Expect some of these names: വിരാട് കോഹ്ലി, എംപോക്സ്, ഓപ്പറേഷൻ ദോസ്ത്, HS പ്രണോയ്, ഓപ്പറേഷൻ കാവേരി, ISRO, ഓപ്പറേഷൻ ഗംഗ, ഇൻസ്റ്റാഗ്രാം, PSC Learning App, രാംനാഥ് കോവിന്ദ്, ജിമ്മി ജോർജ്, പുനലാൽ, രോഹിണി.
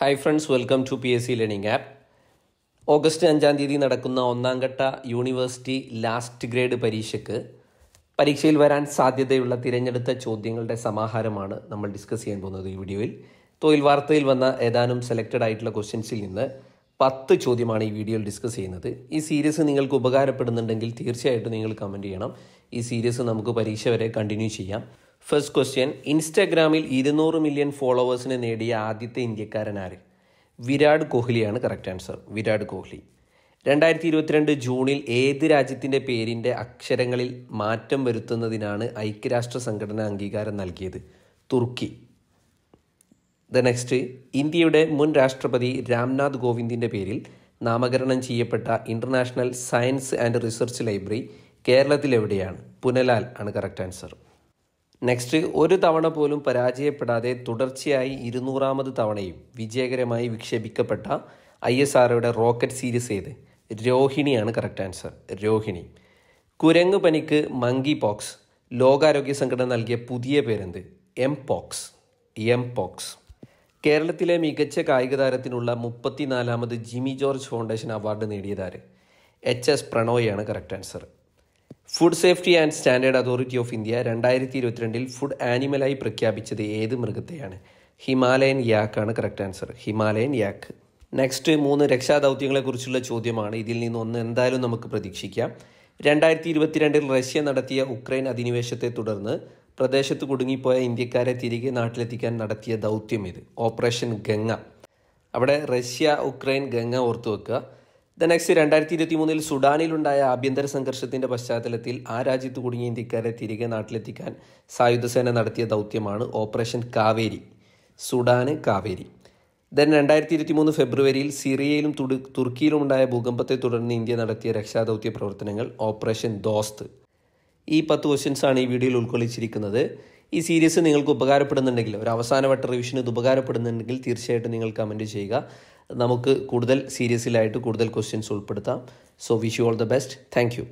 Hi friends, welcome to PSC Learning App. August 5-ആം തീയതി നടക്കുന്ന ഒന്നാം ഘട്ട യൂണിവേഴ്സിറ്റി ലാസ്റ്റ് ഗ്രേഡ് പരീക്ഷയിൽ വരാൻ സാധ്യതയുള്ള തിരഞ്ഞെടുത്ത ചോദ്യങ്ങളുടെ സമാഹാരമാണ് നമ്മൾ ഡിസ്കസ് ചെയ്യാൻ പോകുന്നത് ഈ വീഡിയോയിൽ. തൊഴിൽ വാർത്തയിൽ വന്ന ഏതാനും സെലക്റ്റഡ് ആയിട്ടുള്ള ക്വസ്റ്റ്യൻസിൽ നിന്ന് 10 ചോദ്യമാണ് ഈ വീഡിയോയിൽ ഡിസ്കസ് ചെയ്യുന്നത്. ഈ സീരീസ് നിങ്ങൾക്ക് ഉപകാരപ്പെടുന്നുണ്ടെങ്കിൽ തീർച്ചയായിട്ടും നിങ്ങൾ കമന്റ് ചെയ്യണം. ഈ സീരീസ് നമുക്ക് പരീക്ഷ വരെ കണ്ടിന്യൂ ചെയ്യാം. First question, ഇൻസ്റ്റാഗ്രാമിൽ 200 മില്യൺ ഫോളോവേഴ്സിനെ നേടിയ ആദ്യത്തെ ഇന്ത്യക്കാരൻ ആര്? വിരാട് കോഹ്ലിയാണ് കറക്റ്റ് ആൻസർ. വിരാട് കോഹ്ലി. 2022 ജൂണിൽ ഏത് രാജ്യത്തിൻ്റെ പേരിൻ്റെ അക്ഷരങ്ങളിൽ മാറ്റം വരുത്തുന്നതിനാണ് ഐക്യരാഷ്ട്ര സംഘടന അംഗീകാരം നൽകിയത്? തുർക്കി. ദ നെക്സ്റ്റ്, ഇന്ത്യയുടെ മുൻ രാഷ്ട്രപതി രാംനാഥ് കോവിന്ദിൻ്റെ പേരിൽ നാമകരണം ചെയ്യപ്പെട്ട international science and research library കേരളത്തിലെവിടെയാണ്? പുനലാൽ ആണ് കറക്റ്റ് ആൻസർ. നെക്സ്റ്റ്, ഒരു തവണ പോലും പരാജയപ്പെടാതെ തുടർച്ചയായി 200ാമത് തവണയും വിജയകരമായി വിക്ഷേപിക്കപ്പെട്ട ISROയുടെ റോക്കറ്റ് സീരീസ് ഏത്? രോഹിണിയാണ് കറക്റ്റ് ആൻസർ. രോഹിണി. കുരങ്ങ് പനിക്ക് മങ്കി പോക്സ് ലോകാരോഗ്യ സംഘടന നൽകിയ പുതിയ പേരെന്ത്? എംപോക്സ്. എംപോക്സ്. കേരളത്തിലെ മികച്ച കായിക താരത്തിനുള്ള 34ാമത് ജിമ്മി ജോർജ് ഫൗണ്ടേഷൻ അവാർഡ് നേടിയതാര്? HS പ്രണോയാണ് correct answer. Food safety and standard authority of India 2022 food ആനിമലായി പ്രഖ്യാപിച്ചത് ഏത് മൃഗത്തെയാണ്? ഹിമാലയൻ യാക്ക് ആണ് correct answer. Himalayan yak. Next, 3 രക്ഷാദൗത്യങ്ങളെക്കുറിച്ചുള്ള ചോദ്യമാണ്. ഇതിൽ നിന്ന് ഒന്ന് എന്തായാലും നമുക്ക് പ്രതീക്ഷിക്കാം. 2022 റഷ്യ നടത്തിയ ഉക്രൈൻ അധിനിവേശത്തെ തുടർന്ന് പ്രദേശത്ത് കുടുങ്ങിപ്പോയ ഇന്ത്യക്കാരെ തിരികെ നാട്ടിലെത്തിക്കാൻ നടത്തിയ ദൗത്യം ഇത്? ഓപ്പറേഷൻ ഗംഗ. അവിടെ റഷ്യ, ഉക്രൈൻ, ഗംഗ ഓർത്തു വെക്കുക. ദ നെക്സ്റ്റ്, 2023 സുഡാനിലുണ്ടായ ആഭ്യന്തര സംഘർഷത്തിൻ്റെ പശ്ചാത്തലത്തിൽ ആ രാജ്യത്ത് കുടുങ്ങിയ ഇന്ത്യക്കാരെ തിരികെ നാട്ടിലെത്തിക്കാൻ സായുധസേന നടത്തിയ ദൗത്യമാണ് ഓപ്പറേഷൻ കാവേരി. സുഡാന് കാവേരി. ദെൻ 2023 ഫെബ്രുവരിയിൽ സിറിയയിലും തുർക്കിയിലുമുണ്ടായ ഭൂകമ്പത്തെ തുടർന്ന് ഇന്ത്യ നടത്തിയ രക്ഷാദൗത്യ പ്രവർത്തനങ്ങൾ ഓപ്പറേഷൻ ദോസ്ത്. ഈ 10 ക്വസ്റ്റ്യൻസാണ് ഈ വീഡിയോയിൽ ഉൾക്കൊള്ളിച്ചിരിക്കുന്നത്. ഈ സീരീസ് നിങ്ങൾക്ക് ഉപകാരപ്പെടുന്നുണ്ടെങ്കിൽ, ഒരു അവസാനവട്ട റിവിഷൻ ഇത് ഉപകാരപ്പെടുന്നുണ്ടെങ്കിൽ തീർച്ചയായിട്ടും നിങ്ങൾ കമൻറ്റ് ചെയ്യുക. നമുക്ക് കൂടുതൽ സീരീസിലായിട്ട് കൂടുതൽ ക്വസ്റ്റ്യൻസ് ഉൾപ്പെടുത്താം. So wish you all the best. Thank U.